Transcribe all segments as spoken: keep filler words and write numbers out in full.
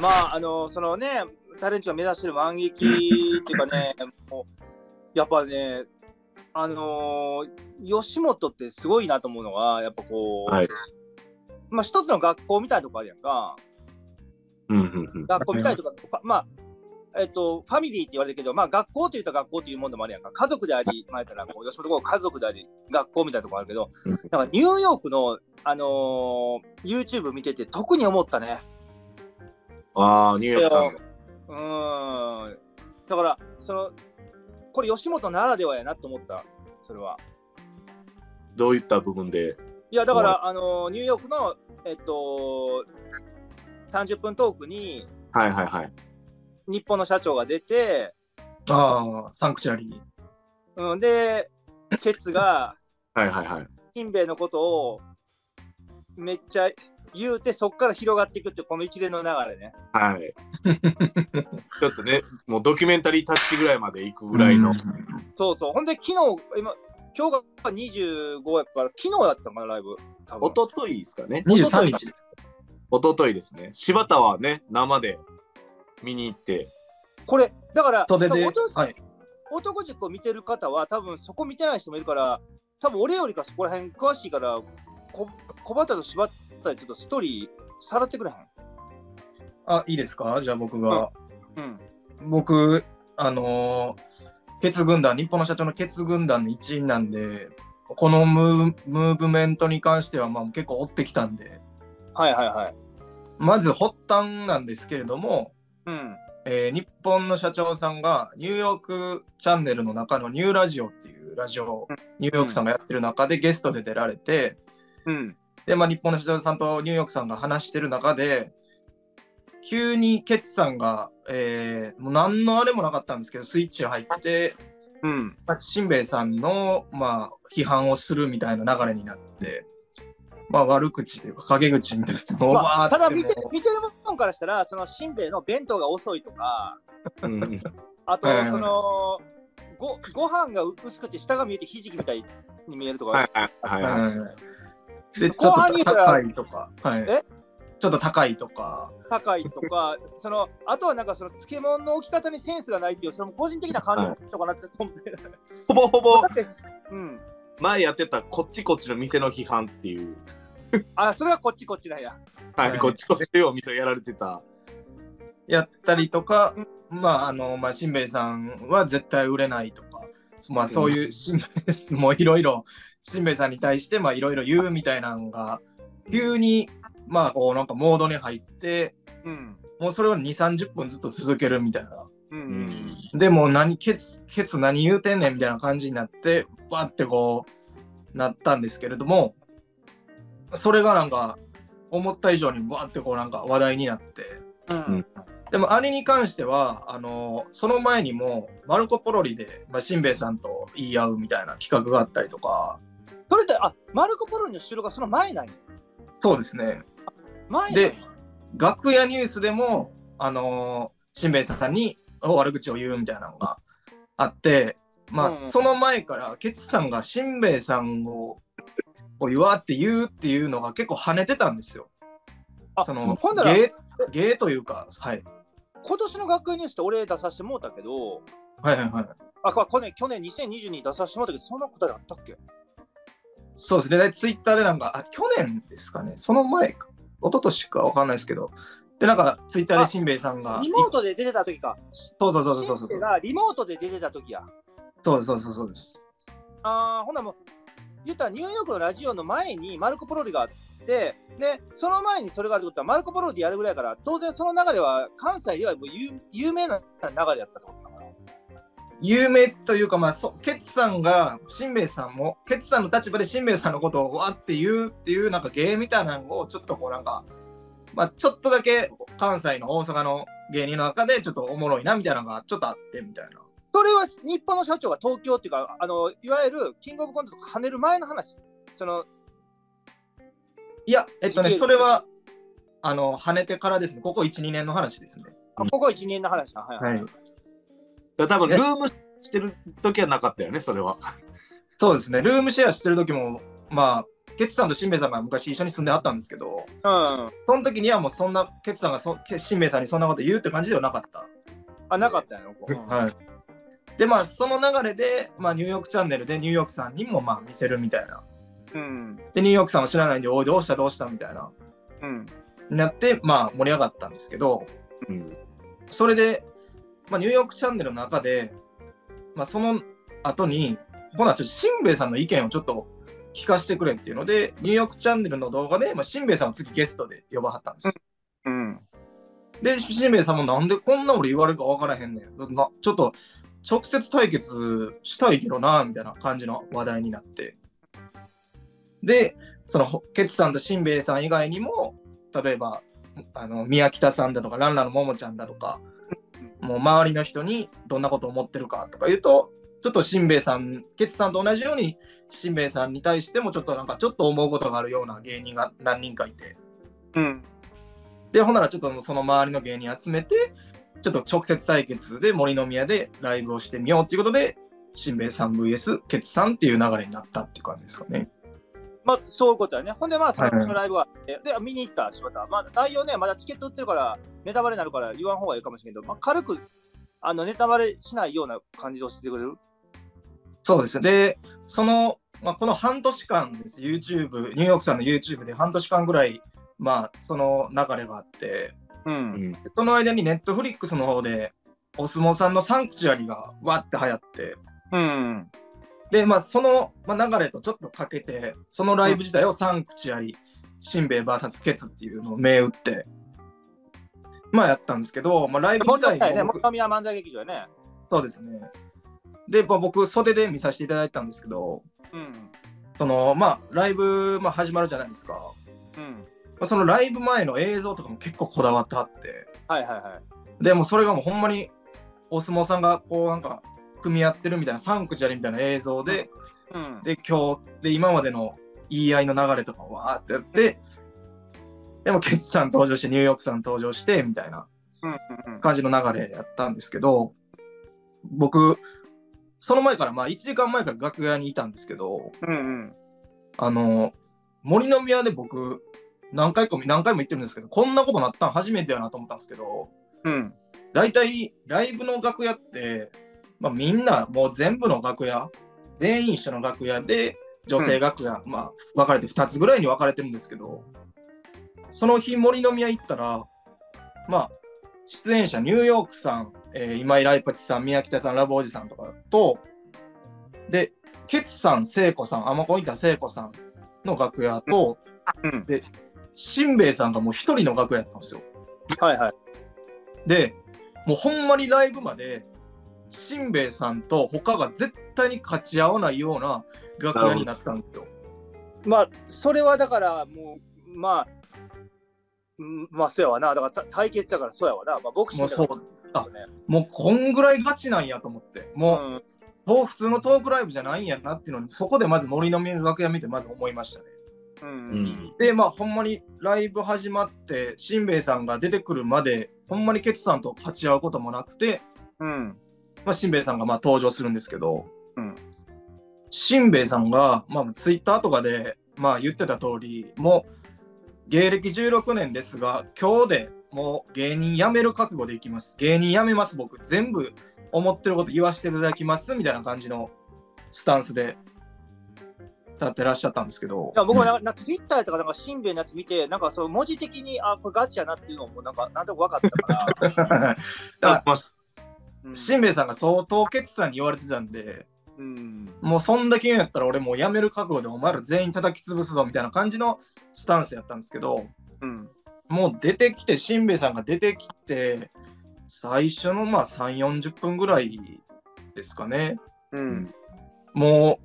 まああのそのねタレントを目指してるワンギキっていうかねもうやっぱねあのー、吉本ってすごいなと思うのがやっぱこう、はい、まあ一つの学校みたいなとこあるやんか、うんうんうん、学校みたいとかまあえっとファミリーって言われるけどまあ学校といったら学校っていうもんでもあるやんか家族でありまあ言ったらこう吉本こう家族であり学校みたいなとこあるけどなんかニューヨークのあのー、YouTube 見てて特に思ったね。ああニューヨークさん。うーんだからそのこれ吉本ならではやなと思った。それはどういった部分で？いやだからあのニューヨークのえっとさんじゅっぷんトークにはいはいはい日本の社長が出てああサンクチュアリー、うん、でケツがはいはいはい金兵衛のことをめっちゃ言うてそっから広がっていくってこの一連の流れねはいちょっとねもうドキュメンタリータッチぐらいまでいくぐらいの、うん、そうそうほんで昨日今今日がにじゅうごやから昨日だったかなライブ多分一昨日ですかねにじゅうさんにちです一昨日ですね柴田はね生で見に行ってこれだから袖で男塾を見てる方は多分そこ見てない人もいるから多分俺よりかそこら辺詳しいからこ小畑と柴田ちょっとストーリーさらってくれへんあいいですかじゃあ僕が、うんうん、僕あのー、ケツ軍団日本の社長のケツ軍団の一員なんでこのムー、ムーブメントに関してはまあ結構追ってきたんではいはいはいまず発端なんですけれども、うんえー、日本の社長さんがニューヨークチャンネルの中のニューラジオっていうラジオをニューヨークさんがやってる中でゲストで出られて、うんでまあ、日本の社長さんとニューヨークさんが話してる中で急にケツさんが、えー、もう何のあれもなかったんですけどスイッチ入って、うんまあ、しんべヱさんの、まあ、批判をするみたいな流れになってまあ悪口というか陰口みたいなのを、まあ、ただ見て見てるもんからしたらそのしんべヱの弁当が遅いとか、うん、あとそのごご飯が薄くて下が見えてひじきみたいに見えるとか、はいはいはいはい、でちょっと高いとか、はい、えちょっと高いとか高いとかそのあとはなんかその漬物の置き方にセンスがないっていうその個人的な感じとかなって飛んで、はい、ほぼほぼうん前やってたこっちこっちの店の批判っていうあ、それはこっちこっちなんやはい、はい、こっちこっちでお店やられてたやったりとか、うん、まああのまあしんべヱさんは絶対売れないとかまあそういうしんべヱもいろいろしんべヱさんに対してまあいろいろ言うみたいなのが急にまあこうなんかモードに入って、うん、もうそれを に,さんじゅっ 分ずっと続けるみたいな、うんうん、でも何ケツケツ何言うてんねんみたいな感じになってバってこうなったんですけれどもそれがなんか思った以上にバーってこうなんか話題になって、うん、でもあれに関してはあのその前にもマルコポロリでまあしんべヱさんと言い合うみたいな企画があったりとかそれってあマルコポロリの収録がその前なにそうですね前で楽屋ニュースでもあのしんべヱさんに悪口を言うみたいなのがあってまあ、うん、その前からケツさんがしんべヱさんをこう弱って言うっていうのが結構跳ねてたんですよ。あその芸芸というかはい。今年の学園ニュースって俺出させてもうたけど。はいはいはい。あこれ去年にせんにじゅうにに出させてもうたけどそんなことあったっけ？そうですね。でツイッターでなんかあ去年ですかね。その前か一昨年かわかんないですけど。でなんかツイッターでしんべヱさんがリモートで出てた時か。そうそうそうそうそうそう。しんべヱがリモートで出てた時や。そうそうそうそうです。ああ、ほんなもう言ったらニューヨークのラジオの前にマルコ・ポロリがあって、でその前にそれがあるってことはマルコ・ポロリやるぐらいから、当然その流れは関西ではもう 有, 有名な流れだったってことだから。有名というかまあそケツさんがしんべヱさんもケツさんの立場でしんべヱさんのことをわって言うっていうなんか芸みたいなのをちょっとこうなんかまあちょっとだけ関西の大阪の芸人の中でちょっとおもろいなみたいなのがちょっとあってみたいな。それは日本の社長が東京っていうかあのいわゆるキングオブコントとか跳ねる前の話そのいやえっとねそれはあの跳ねてからですねここ いち,に 年の話ですねあここ いち,に 年の話だはいはい、はい、だ多分ルームしてる時はなかったよねそれはそうですねルームシェアしてる時もまあケツさんとしんべヱさんが昔一緒に住んであったんですけど、うん、その時にはもうそんなケツさんがそしんべヱさんにそんなこと言うって感じではなかった。あ、なかったやろ、うん、はい。でまあその流れで、まあ、ニューヨークチャンネルでニューヨークさんにもまあ見せるみたいな、うん、でニューヨークさんは知らないんでおいどうしたどうしたみたいな、うん、なってまあ盛り上がったんですけど、うん、それで、まあ、ニューヨークチャンネルの中で、まあ、その後に今度はちょっとしんべヱさんの意見をちょっと聞かせてくれっていうのでニューヨークチャンネルの動画で、まあ、しんべヱさんを次ゲストで呼ばはったんですよ、うんうん、でしんべヱさんもなんでこんな俺言われるか分からへんねんな、ちょっと直接対決したいけどなみたいな感じの話題になって、でそのケツさんとしんべヱさん以外にも例えばあの宮北さんだとかランラのももちゃんだとかもう周りの人にどんなことを思ってるかとか言うとちょっとしんべヱさんケツさんと同じようにしんべヱさんに対してもちょっとなんかちょっと思うことがあるような芸人が何人かいて、うん、でほんならちょっとその周りの芸人集めてちょっと直接対決で森の宮でライブをしてみようっていうことでしんべヱさん ブイエス ケツさんっていう流れになったっていう感じですかね。まあそういうことやね。ほんでまあそのライブがあって、はい、で見に行った柴田、まあ、内容ねまだチケット売ってるからネタバレになるから言わん方がいいかもしれんけど、まあ、軽くあのネタバレしないような感じで教えてくれる。そうですね。でその、まあ、この半年間です YouTube ニューヨークさんの YouTube で半年間ぐらいまあその流れがあって、うん、その間に Netflix の方でお相撲さんのサンクチュアリがわって流行って、うん、でまあその、まあ、流れとちょっとかけてそのライブ自体をサンクチュアリしんべヱ ブイエス ケツっていうのを銘打ってまあやったんですけど、まあ、ライブ自体ももとみや漫才劇場ね。そうですね。で、まあ、僕袖で見させていただいたんですけど、うん、そのまあライブ、まあ、始まるじゃないですか、うん、まあ、そのライブ前の映像とかも結構こだわってあって、はいはいはい、でもそれがもうほんまにお相撲さんがこうなんか組み合ってるみたいなサンクチュアリみたいな映像で、うん、で今日で今までの言い合いの流れとかをわーってやって、うん、でもケツさん登場してニューヨークさん登場してみたいな感じの流れやったんですけど、僕その前から、まあいちじかんまえから楽屋にいたんですけど、うんうん、あの、森の宮で僕、何回か、何回も言ってるんですけど、こんなことなったん初めてやなと思ったんですけど、うん。大体、ライブの楽屋って、まあみんな、もう全部の楽屋、全員一緒の楽屋で、女性楽屋、うん、まあ分かれてふたつぐらいに分かれてるんですけど、その日森の宮行ったら、まあ、出演者、ニューヨークさん、えー、今井ライパチさん、宮北さん、ラブおじさんとかと、で、ケツさん、聖子さん、アマコンいた聖子さんの楽屋と、うん、で、しんべヱさんがもう一人の楽屋やったんですよ。はいはい。で、もうほんまにライブまで、しんべヱさんと他が絶対に勝ち合わないような楽屋になったんですよ。まあ、それはだから、もう、まあ、まあ、そうやわな。だから対決だからそうやわな。まあ、ボクシングだから。あ、もうこんぐらいガチなんやと思ってもう、うん、普通のトークライブじゃないんやなっていうのにそこでまず森の宮の楽屋見てまず思いましたね、うんうん、でまあほんまにライブ始まってしんべヱさんが出てくるまでほんまにケツさんと勝ち合うこともなくて、うん、まあ、しんべヱさんがまあ登場するんですけど、うん、しんべヱさんが、まあ、ツイッターとかで、まあ、言ってた通りもう芸歴じゅうろくねんですが今日でもう芸人辞める覚悟でいきます。芸人辞めます。僕全部思ってること言わせていただきますみたいな感じのスタンスで立ってらっしゃったんですけど。いや僕もなんかツイッターとかなんかしんべヱのやつ見てなんかその文字的にあこれガチやなっていうのもなんかなんとなく分かったから。だからしんべヱさんが相当ケツさんに言われてたんで、うん、もうそんだけ言うんやったら俺もう辞める覚悟でお前ら全員叩き潰すぞみたいな感じのスタンスやったんですけど。うん、もう出てきてしんべヱさんが出てきて最初のまあさんじゅうよんじゅっぷんぐらいですかね、うん、も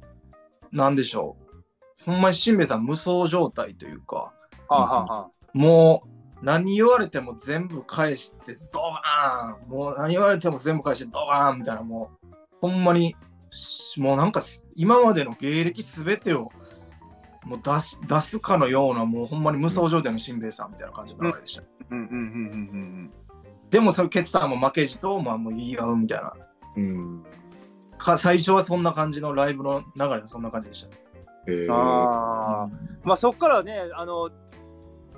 うなんでしょうほんまにしんべヱさん無双状態というか、はあはあ、もう何言われても全部返してドバーンもう何言われても全部返してドバーンみたいなもうほんまにもうなんか今までの芸歴全てをもう 出す、出すかのようなもうほんまに無双状態のしんべヱさんみたいな感じの流れでした。でもそのケツさんも負けじと、まあ、もう言い合うみたいな、うん、か最初はそんな感じのライブの流れはそんな感じでしたね。へー、あー、うん、まあそっからね、あの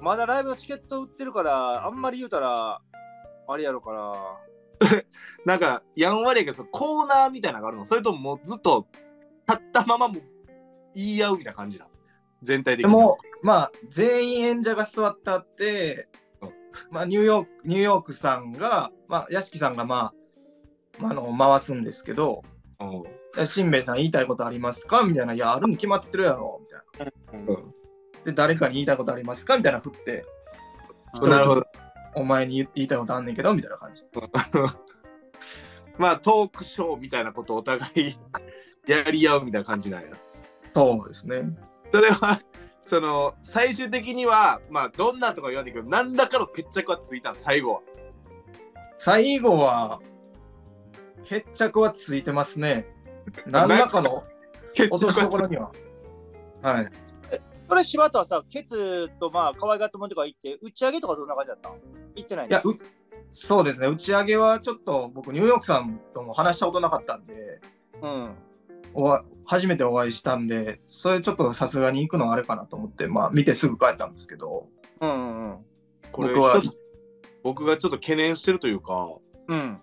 まだライブのチケット売ってるからあんまり言うたらあれやろからなんかやんわりやけどコーナーみたいなのがあるの？それとももうずっと立ったままも言い合うみたいな感じだ？全体的にもうまあ全員演者が座ってあって、うん、まあニューヨークニューヨークさんがまあ屋敷さんがまあ、まあ、あの回すんですけど、うん、しんべヱさん言いたいことありますかみたいな、いやあるに決まってるやろみたいな、うん、で誰かに言いたいことありますかみたいな振って、うん、なるほど、お前に言いたいことあんねんけどみたいな感じまあトークショーみたいなことをお互いやり合うみたいな感じなんや。そうですね。それはその最終的にはまあどんなとか言わないけど何らかの決着はついたの？最後は最後は決着はついてますね。何らかの落としどころには。はい。それ柴田はさ、ケツとまあ可愛がってもんとか行って打ち上げとかどんな感じだったの？行ってないね。いやうそうですね、打ち上げはちょっと僕ニューヨークさんとも話したことなかったんで、うん、おわ初めてお会いしたんで、それちょっとさすがに行くのはあれかなと思って、まあ見てすぐ帰ったんですけど、うんうんうん、これ一つ僕がちょっと懸念してるというか、うん、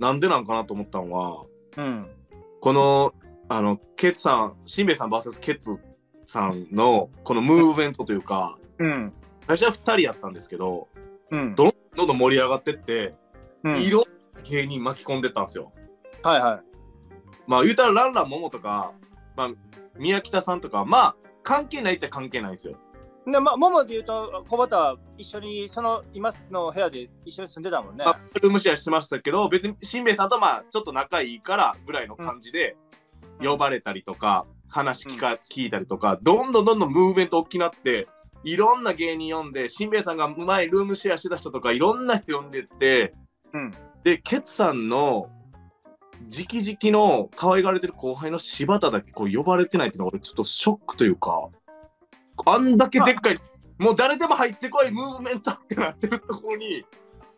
なんでなんかなと思ったのは、うん、このあのケツさん、しんべヱさん ブイエス ケツさんのこのムーブメントというか、うん、最初はふたりやったんですけど、うん、どんどんどん盛り上がってって、うん、いろんな芸人巻き込んでったんですよ。はいはい。まあ言うたらランランモモとか、まあ、宮北さんとかまあ関係ないっちゃ関係ないんですよ。でまあモモで言うと小畑は一緒にその今の部屋で一緒に住んでたもんね。まあ、ルームシェアしてましたけど別にしんべヱさんとまあちょっと仲いいからぐらいの感じで呼ばれたりとか、うん、話 聞, か、うん、聞いたりとかどんどんどんどんムーブメント大きなっていろんな芸人呼んで、しんべヱさんが前ルームシェアしてた人とかいろんな人呼んでって、うん、でケツさんの直々の可愛がれてる後輩の柴田だけこう呼ばれてないっていうのは俺ちょっとショックというか、あんだけでっかいもう誰でも入ってこいムーブメントってなってるところに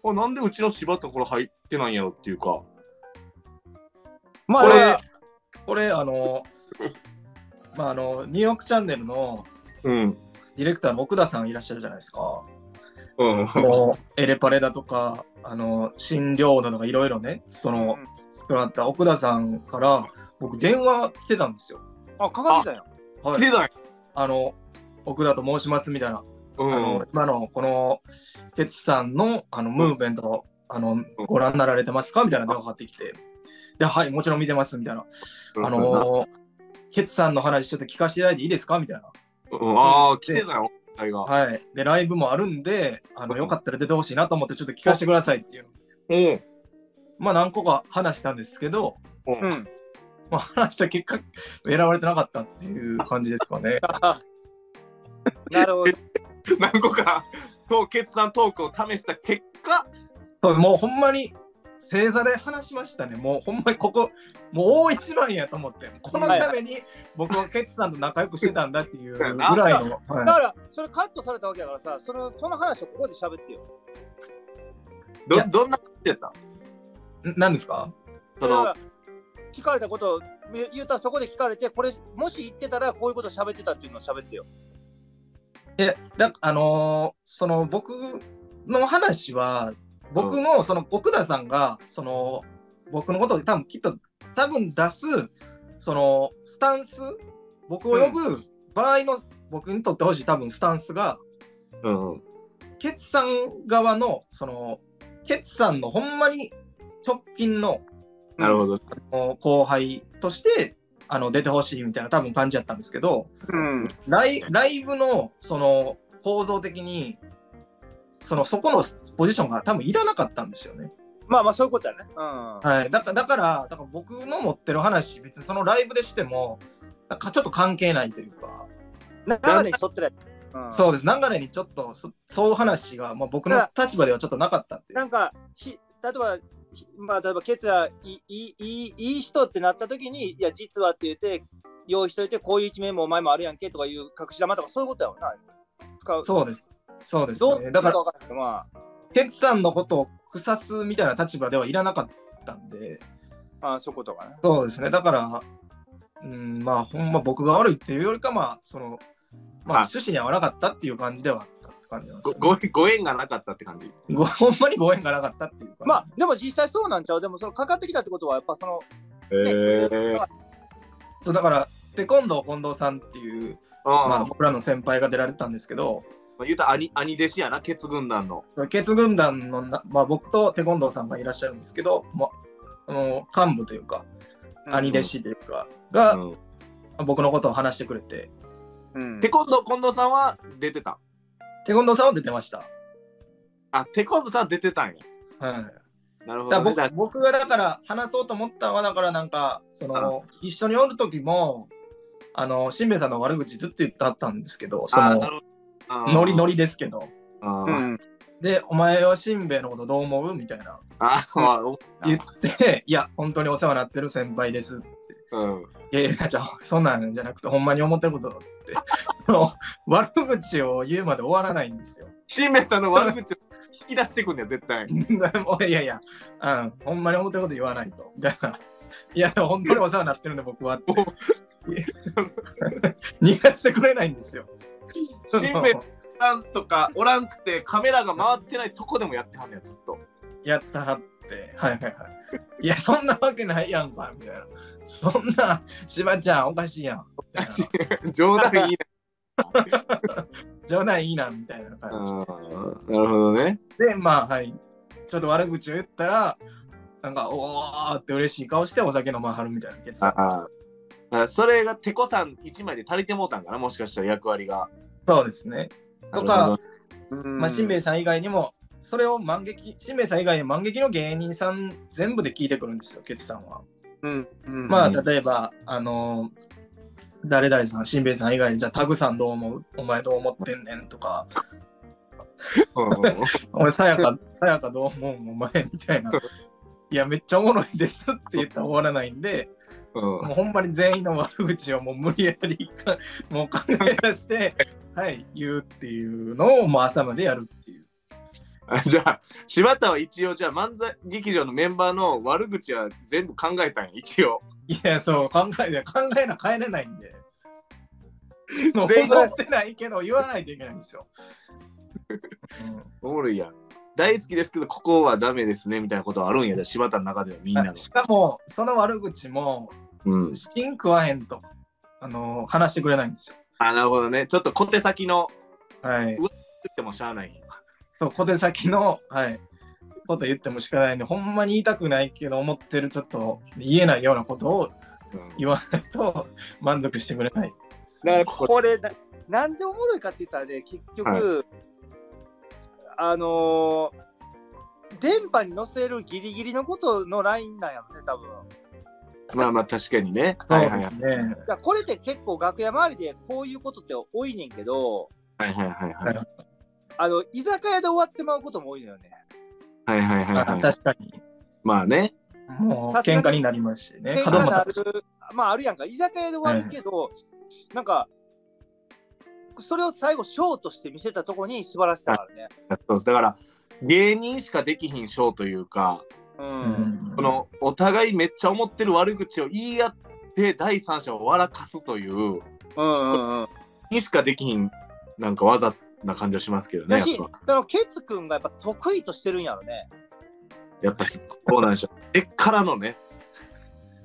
あなんでうちの柴田これ入ってないんやろっていうか、まあこれこれあのまああのニューヨークチャンネルのディレクターの奥田さんいらっしゃるじゃないですか、うん、もうエレパレだとかあの新領だとかいろいろねその、うん作られた奥田さんから僕電話来てたんですよ。あ、かかってたよ。はい。来てたよ。あの奥田と申しますみたいな。うん、あの今のこのケツさんのあのムーブメント、うん、あのご覧になられてますかみたいな電話がかってきて、ではいもちろん見てますみたいな。うん、あのケツさんの話ちょっと聞かせていただいていいですかみたいな。うん、ああ来てたよ。はい。でライブもあるんであのよかったら出てほしいなと思ってちょっと聞かせてくださいっていう。ええ。まあ何個か話したんですけど、うんまあ、話した結果選ばれてなかったっていう感じですかね。なるほど。何個かケツさんトークを試した結果もうほんまに正座で話しましたね。もうほんまにここもう大一番やと思ってこのために僕はケツさんと仲良くしてたんだっていうぐらいの、はい、だからそれカットされたわけだからさ、その、その話をここで喋ってよ。ど、どんな感じやった何ですか？その聞かれたことを言うたらそこで聞かれてこれもし言ってたらこういうこと喋ってたっていうのを喋ってよ。えだあのー、その僕の話は僕の、うん、その奥田さんがその僕のことを多分きっと多分出すそのスタンス僕を呼ぶ場合の、うん、僕にとってほしい多分スタンスが、うん、ケツさん側のそのケツさんのほんまに直近の、なるほど、あの後輩としてあの出てほしいみたいな多分感じだったんですけど、うん、ライ、ライブのその構造的にそのそこのポジションが多分いらなかったんですよね。まあまあそういうことだね、うんはい、だ, だ, だからだから僕の持ってる話別にそのライブでしてもなんかちょっと関係ないというか流れに沿ってない、うん、そうです。流れにちょっと そ, そういう話が、まあ、僕の立場ではちょっとなかったっていう。なんかひ例えばまあ、例えばケツはいい、いい、いい人ってなった時にいや実はって言って用意しといてこういう一面もお前もあるやんけとかいう隠し玉とかそういうことやもんな使う。そうですそうです、ね、どうだからまあケツさんのことを腐すみたいな立場ではいらなかったんで、ああそういうことかね。そうですね。だからうんまあほんま僕が悪いっていうよりかまあそのまあ、趣旨に合わなかったっていう感じではあったって感じなんですよ、ね、ご, ご, ご縁がなかったって感じごほんまにご縁がなかったっていう感じ。まあでも実際そうなんちゃう。でもそのかかってきたってことはやっぱそのへぇ、えー、そうだからで今度近藤さんっていうあ、まあ、僕らの先輩が出られたんですけど、まあ、言うと兄弟子やな、ケツ軍団のケツ軍団の、まあ、僕とテコンドーさんがいらっしゃるんですけど、まあの幹部というか兄弟子というか、うん、が、うん、僕のことを話してくれて、うん、テコンドー近藤さんは出てたテコンドーさんは出てました。あ、テコンドーさんは出てたんや、うん、なるほど、ね、だ 僕, 僕がだから話そうと思ったのはだからなんかその一緒におる時もあのしんべヱさんの悪口ずっと言ってあったんですけど、そのノリノリですけど、あ、うん、でお前はしんべヱのことどう思うみたいなあ言っていや本当にお世話になってる先輩ですって、うん、いやいやじゃあそんなんじゃなくてほんまに思ってることだって悪口を言うまで終わらないんですよ。しんべヱさんの悪口を引き出してくんだよ絶対いやいや、うん、ほんまに思ってること言わないとみたいないや本当にお世話になってるんで僕はって逃がしてくれないんですよ。しんべヱさんとかおらんくてカメラが回ってないとこでもやってはんねやずっとやったはってはいはいはいいやそんなわけないやんかみたいなそんなしばちゃんおかしいやん冗談いいな冗談いいなみたいな感じ。あ、なるほどね。でまあはいちょっと悪口を言ったらなんかおーって嬉しい顔してお酒飲まはるみたいなケツさん。ああそれがテコさんいちまいで足りてもうたんかな、もしかしたら役割が。そうですね。とか、まあ、しんべヱさん以外にもそれを満劇しんべヱさん以外に満劇の芸人さん全部で聞いてくるんですよケツさんは、うんうん、まあ例えばあのー、誰々さんしんべヱさん以外でじゃあタグさんどう思うお前どう思ってんねんとかお前さやかさやかどう思うお前みたいないやめっちゃおもろいですって言ったら終わらないんでうん、もうほんまに全員の悪口をもう無理やりもう考え出してはい言うっていうのをもう朝までやるっていう。あ、じゃあ柴田は一応じゃあ漫才劇場のメンバーの悪口は全部考えたんや一応。いやそう考え考えな変えれないんでもう全然思ってないけど言わないといけないんですよ、うん、おもろいやん。大好きですけどここはダメですねみたいなことあるんやで柴田の中ではみんなの。しかもその悪口も芯食わへんと、あのー、話してくれないんですよ。あ、なるほどね。ちょっと小手先の、はい、うわってもしゃあないそう小手先の、はい、こと言ってもしかないんでほんまに言いたくないけど思ってるちょっと言えないようなことを言わないと満足してくれない、うん、だからこれなんでおもろいかって言ったらね結局、はいあのー、電波に乗せるギリギリのことのラインなんやろね多分。まあまあ確かにね。はいはいはい。これって結構楽屋周りでこういうことって多いねんけど。はいはいはいはい。あの居酒屋で終わってまうことも多いのよね。はいはいはいはい。確かに。まあね。もう喧嘩になりますしね。喧嘩になる。まああるやんか。居酒屋で終わるけど、はい、なんか。それを最後ショーとして見せたところに素晴らしさがあるね。そうです。だから芸人しかできひんショーというか、うん、このお互いめっちゃ思ってる悪口を言い合って第三者を笑かすという、うんうんうん、にしかできひんなんか技な感じがしますけどね。やっぱだからケツくんがやっぱ得意としてるんやろね。やっぱそうなんでしょう。えっからのね。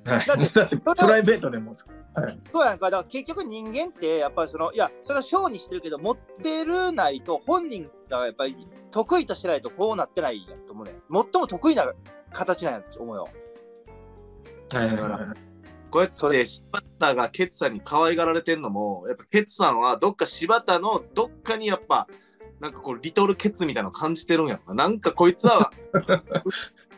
はい、だってプライベートでもはい、そうやんか。だから結局人間ってやっぱりそのいやそれはショーにしてるけど持ってるないと本人がやっぱり得意としてないとこうなってないやんと思うね。最も得意な形なんやと思うよ。はいはいはい、こうやって柴田がケツさんに可愛がられてんのもやっぱケツさんはどっか柴田のどっかにやっぱなんかこうリトルケツみたいなの感じてるんやろな。なんかこいつは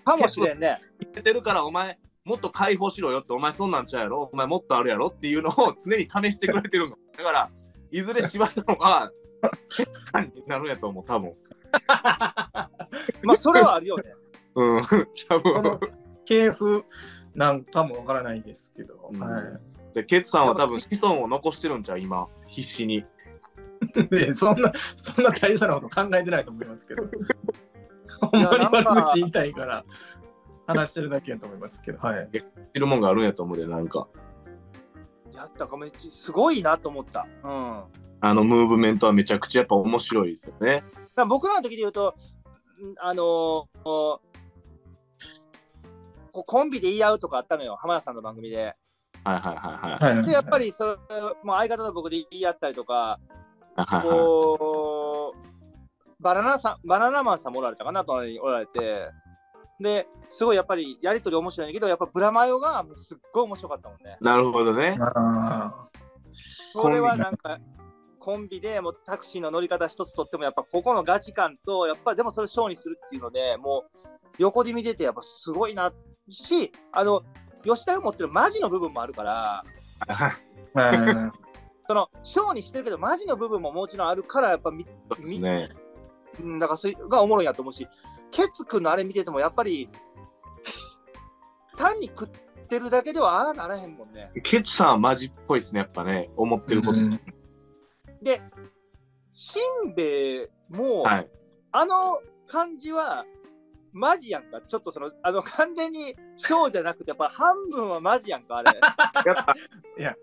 かもしれんね。言ってるからお前もっと解放しろよってお前そんなんちゃうやろお前もっとあるやろっていうのを常に試してくれてるのだからいずれ柴田のが結果になるんやと思う多分まあそれはあるよねうん多分系譜なんかもわからないですけど、うんはい、でケツさんは多分子孫を残してるんちゃう今必死にそんなそんな大事なこと考えてないと思いますけどほんまに悪口言いたいから話してるだけやと思いますけど、はい。知るもんがあるんやと思うで、なんか。やったかめっちゃすごいなと思った。うん。ああのムーブメントはめちゃくちゃやっぱ面白いですよね。僕らの時で言うと、あのー、コンビで言い合うとかあったのよ、浜田さんの番組で。はいはいはいはい。でやっぱりそれもう相方と僕で言い合ったりとか、そこバナナさん、バナナマンさんもおられたかな、隣におられて、ですごいやっぱりやりとり面白いんだけど、やっぱブラマヨがもうすっごい面白かったもんね。なるほどね。あこれはなんかコンビでもうタクシーの乗り方一つとってもやっぱここのガチ感とやっぱりでもそれショーにするっていうのでもう横で見ててやっぱすごいなし、あの吉田が持ってるマジの部分もあるからそのショーにしてるけどマジの部分ももちろんあるからやっぱ見て、ね、だからそれがおもろいやと思うし、ケツくんのあれ見ててもやっぱり単に食ってるだけではああならへんもんね。ケツさんはマジっぽいですね、やっぱね、思ってること、うんで、しんべヱも、はい、あの感じはマジやんか。ちょっとそのあの完全にショーじゃなくてやっぱ半分はマジやんかあれ。やっぱいや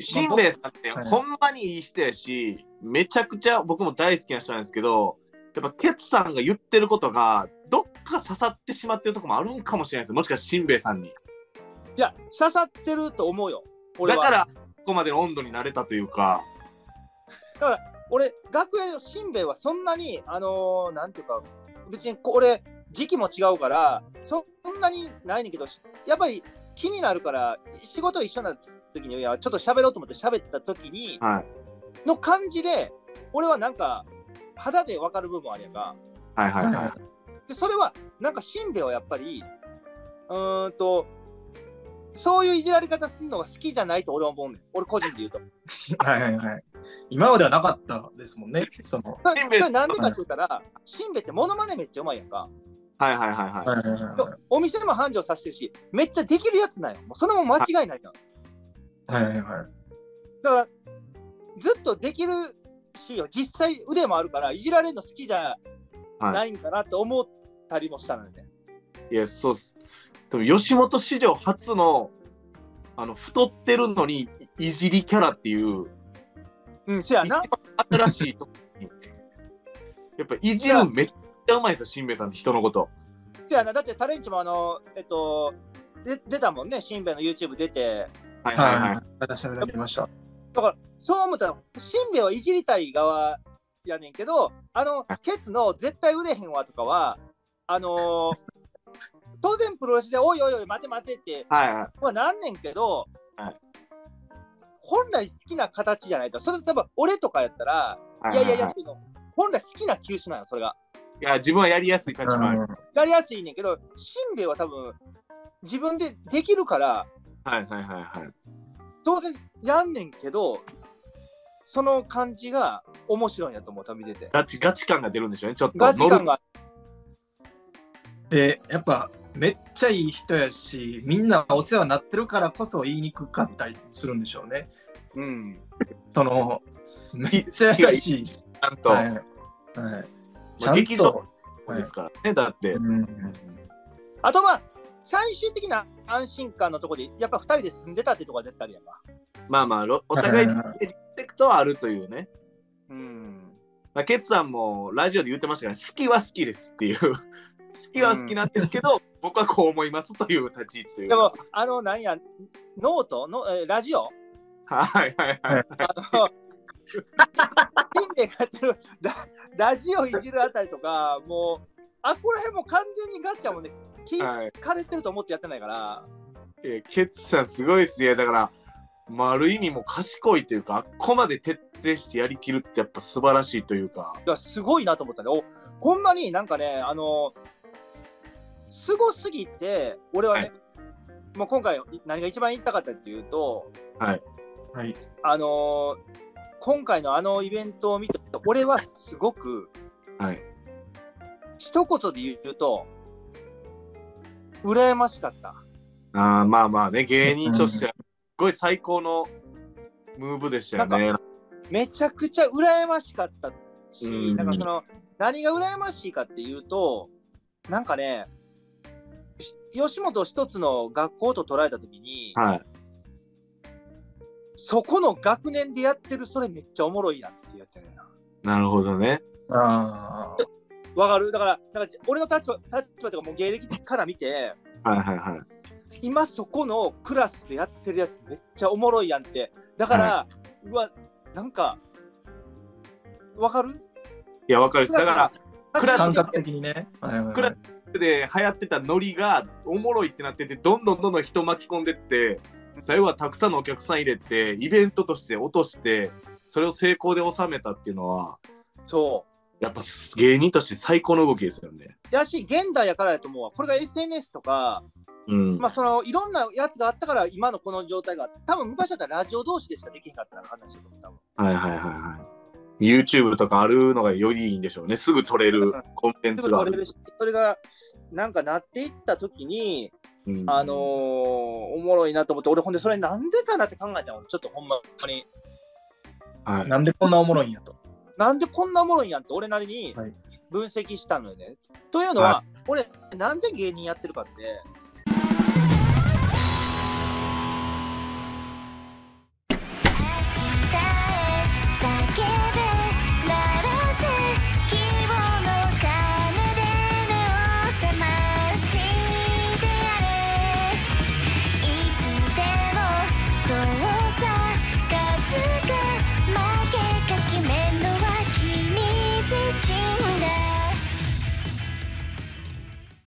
しんべヱさんって、はい、ほんまにいい人やし、めちゃくちゃ僕も大好きな人なんですけど、やっぱケツさんが言ってることがどっか刺さってしまってるとこもあるんかもしれないです。もしかしてしんべヱさんに。いや刺さってると思うよ。俺はだからここまでの温度になれたというか。だから俺楽屋のしんべヱはそんなにあのー、なんていうか別にこれ時期も違うからそんなにないねんけど、やっぱり気になるから仕事一緒になった時にいやちょっと喋ろうと思って喋った時に、はい、の感じで俺はなんか肌で分かる部分あるやんか。はいはいはい。でそれはなんかしんべヱはやっぱりうーんとそういういじられ方するのが好きじゃないと俺は思うねん。俺個人で言うと。はいはいはい。今まではなかったですもんね。そのなんでかって言ったら、はい、しんべヱってモノマネめっちゃうまいやんか。はいはいはいはい。お店でも繁盛させてるし、めっちゃできるやつなんよ。もうそれも間違いないやん。はいはいはい。だからずっとできるしよ、実際腕もあるからいじられるの好きじゃないんかなと思ったりもしたので、ね。はい、いやそうっす。でも吉本史上初のあの太ってるのにいじりキャラっていう。うん、せやな。新しいとこに。やっぱいじるめっちゃうまいですよ、しんべヱさんって人のこと。せやな、だってタレンチもあの、えっと、で出たもんね、しんべヱの YouTube 出て。はいはいはい。私も出てました。だから、そう思ったら、しんべヱはいじりたい側やねんけど、あの、ケツの絶対売れへんわとかは、あのー、当然プロレスで、おいおいおい、待て待てって、はいはい、まあなんねんけど、はい本来好きな形じゃないと、それ多分俺とかやったら、いやいやいや、本来好きな球種なの、それが。いや、自分はやりやすい立場ある。やりやすいねんけど、しんべヱは多分、自分でできるから、はいはいはいはい。当然やんねんけど、その感じが面白いんやと思う、旅出て。ガチガチ感が出るんでしょうね、ちょっと。ガチ感が。で、やっぱ、めっちゃいい人やし、みんなお世話になってるからこそ言いにくかったりするんでしょうね。うん。その、めっちゃ優しい。ちゃんと。はい。はい、ちゃんと。劇場ですからね、はい、だって。うん、あとまあ、最終的な安心感のところで、やっぱふたりで住んでたってとこは絶対あるやんか。まあまあ、お互いにリスペクトはあるというね。うん。まあ、ケツさんもラジオで言ってましたから、ね、好きは好きですっていう。好きは好きなんですけど、うん、僕はこう思いますという立ち位置という。でもあのなんやノートの、えー、ラジオはいはいはい、あのしんべヱがやってる ラ, ラジオいじるあたりとかもうあっこらへんも完全にガチャもね聞かれてると思ってやってないから。いやケツさんすごいですね。だからある意味も賢いというか、あっこまで徹底してやりきるってやっぱ素晴らしいというか、いやすごいなと思ったね。おこんなになんかね、あのすごすぎて、俺はね、はい、もう今回何が一番言いたかったっていうと、はいはい、あのー、今回のあのイベントを見て、俺はすごく、はい、一言で言うと、羨ましかった。ああ、まあまあね、芸人としては、すごい最高のムーブでしたよね。めちゃくちゃ羨ましかったし、なんかその、何が羨ましいかっていうと、なんかね、吉本一つの学校と捉えたときに、はい、そこの学年でやってるそれめっちゃおもろいやっていうやつやねんな。なるほどね。ああ。わかる。だから、だから俺の立場、立場とかもう芸歴から見て、はいはいはい。今そこのクラスでやってるやつめっちゃおもろいやんって。だから、はい、うわ、なんか、わかる？いや、わかるです。だから、クラス感覚的にね。はいはいはい、クラスで流行ってたノリがおもろいってなってて、どんどんどんどん人巻き込んでって、最後はたくさんのお客さん入れてイベントとして落としてそれを成功で収めたっていうのはそうやっぱ芸人として最高の動きですよね。やし現代やからやと思うわ。これが エスエヌエス とか、うん、まあそのいろんなやつがあったから今のこの状態が多分昔だったらラジオ同士でしかできへんかったら話だと思う多分。はいはいはいはい。YouTube とかあるのがよりいいんでしょうね。すぐ撮れるコンテンツがある。すぐ撮れるしそれがなんかなっていった時に。うん、あのー、おもろいなと思って俺ほんでそれなんでかなって考えたのちょっとほんまに、はい、なんでこんなおもろいんやとなんでこんなおもろいんやって俺なりに分析したのよね、はい、というのは、はい、俺なんで芸人やってるかって